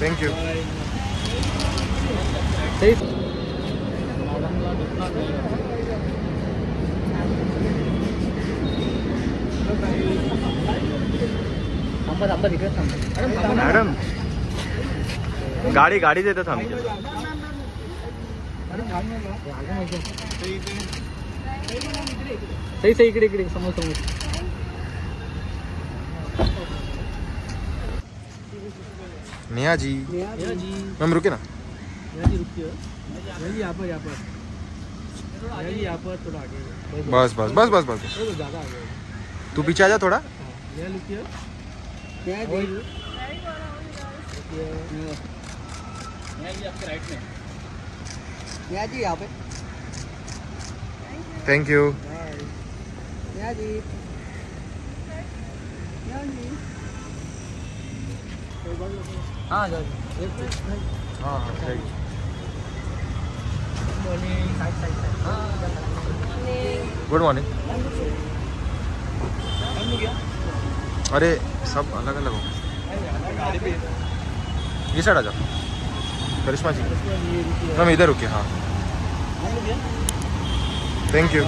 Thank you. Madam गाड़ी गाड़ी देते थे। सही सही इकडे इकडे समोर समोर। नेहा जी मैम रुके ना। बस बस बस बस बस तू पीछे आ जा थोड़ा। Thank you. हाँ गुड मॉर्निंग। अरे सब अलग अलग हो गए। ये साइड आ जाओ करिश्मा जी, हम इधर रुके। हाँ थैंक यू।